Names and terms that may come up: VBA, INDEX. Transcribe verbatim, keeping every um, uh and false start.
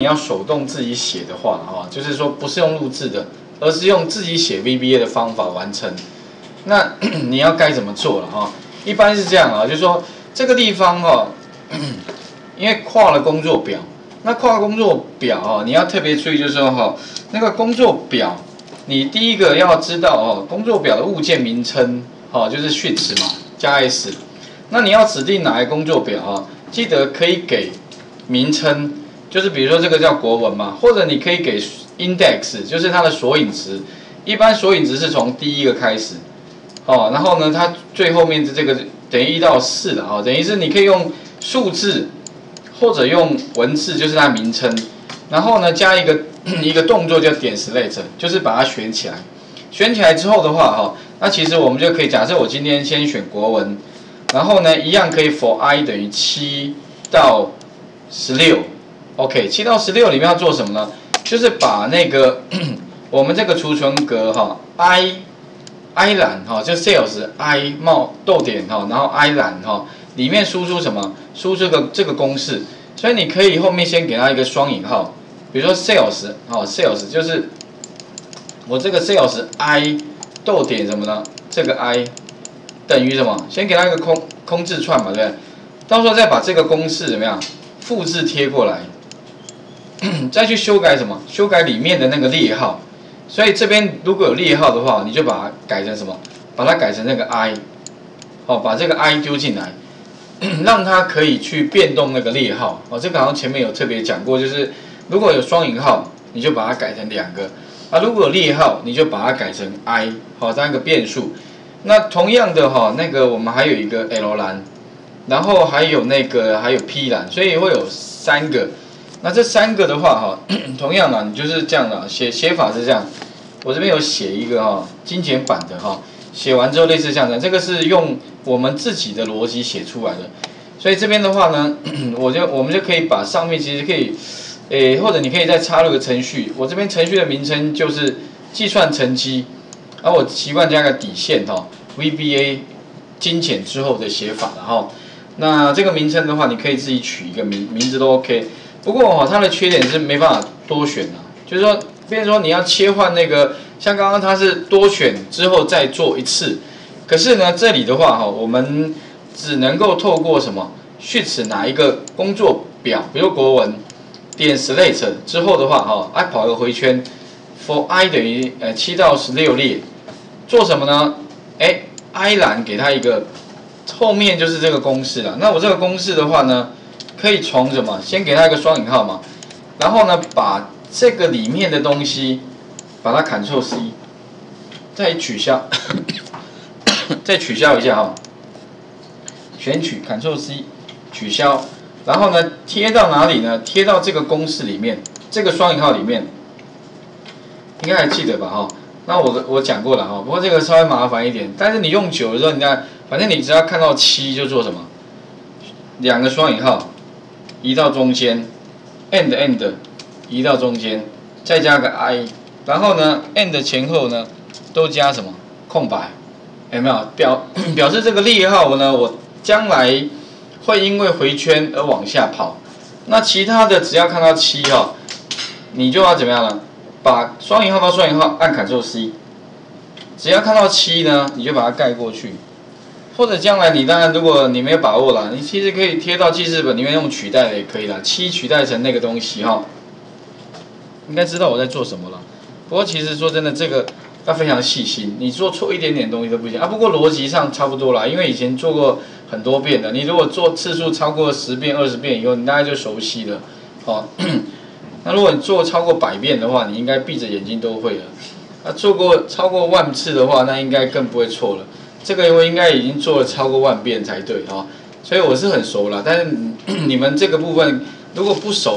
你要手动自己写的话，哈，就是说不是用录制的，而是用自己写 V B A 的方法完成。那你要该怎么做了哈？一般是这样啊，就是说这个地方哈，因为跨了工作表，那跨工作表哈，你要特别注意，就是说哈，那个工作表，你第一个要知道哦，工作表的物件名称哦，就是 sheets 嘛，加 s。那你要指定哪一工作表啊？记得可以给名称。 就是比如说这个叫国文嘛，或者你可以给 index， 就是它的索引值。一般索引值是从第一个开始，哦，然后呢，它最后面的这个等于一到四的哦，等于是你可以用数字或者用文字，就是它名称，然后呢加一个一个动作叫点 select， 就是把它选起来。选起来之后的话哈、哦，那其实我们就可以假设我今天先选国文，然后呢一样可以 for i 等于七到十六。 OK， 七到十六里面要做什么呢？就是把那个我们这个储存格哈、哦、，i i 栏哈、哦，就 sales i 冒逗点哈、哦，然后 i 栏哈、哦，里面输出什么？输出个这个公式。所以你可以后面先给它一个双引号，比如说 sales 哈、哦、，sales 就是我这个 sales i 逗点什么呢？这个 i 等于什么？先给它一个空空字串嘛，对不对？到时候再把这个公式怎么样复制贴过来。 再去修改什么？修改里面的那个列号，所以这边如果有列号的话，你就把它改成什么？把它改成那个 i， 哦，把这个 i 丢进来，让它可以去变动那个列号。哦，这个好像前面有特别讲过，就是如果有双引号，你就把它改成两个啊；如果有列号，你就把它改成 i， 好、哦，当一个变数。那同样的哈、哦，那个我们还有一个 L 栏，然后还有那个还有 P 栏，所以会有三个。 那这三个的话哈，同样啊，你就是这样的、啊、写写法是这样，我这边有写一个哈、哦、精简版的哈、哦，写完之后类似像这样，这个是用我们自己的逻辑写出来的，所以这边的话呢，我就我们就可以把上面其实可以，诶或者你可以再插入个程序，我这边程序的名称就是计算成绩，然后我习惯加个底线哈、哦、，V B A 精简之后的写法，然后那这个名称的话，你可以自己取一个名名字都 OK。 不过哦，它的缺点是没办法多选啊，就是说，变成说你要切换那个，像刚刚它是多选之后再做一次，可是呢，这里的话哈、哦，我们只能够透过什么去指哪一个工作表，比如国文点 select 之后的话哈、哦，哎跑一个回圈 ，for i 等于呃七到十六列，做什么呢？哎 i 栏给它一个，后面就是这个公式了。那我这个公式的话呢？ 可以从什么？先给它一个双引号嘛，然后呢，把这个里面的东西，把它 Ctrl C， 再取消，再取消一下哈、哦，选取 Ctrl C， 取消，然后呢，贴到哪里呢？贴到这个公式里面，这个双引号里面，应该还记得吧哈、哦？那我我讲过了哈、哦，不过这个稍微麻烦一点，但是你用久的时候，你看，反正你只要看到七就做什么，两个双引号。 移到中间 ，and and 移到中间，再加个 i， 然后呢 and 前后呢都加什么空白？有没有表表示这个列号呢？我将来会因为回圈而往下跑。那其他的只要看到七哦，你就要怎么样呢？把双引号到双引号按 Ctrl C， 只要看到七呢，你就把它盖过去。 或者将来你当然，如果你没有把握啦，你其实可以贴到记事本里面用取代的也可以啦，七取代成那个东西哈。应该知道我在做什么了。不过其实说真的，这个要非常细心，你做错一点点东西都不行啊。不过逻辑上差不多啦，因为以前做过很多遍的，你如果做次数超过十遍、二十遍以后，你大概就熟悉了。哦，那如果你做超过百遍的话，你应该闭着眼睛都会了。啊，做过超过万次的话，那应该更不会错了。 这个我应该已经做了超过万遍才对哈、哦，所以我是很熟了。但是你们这个部分如果不熟，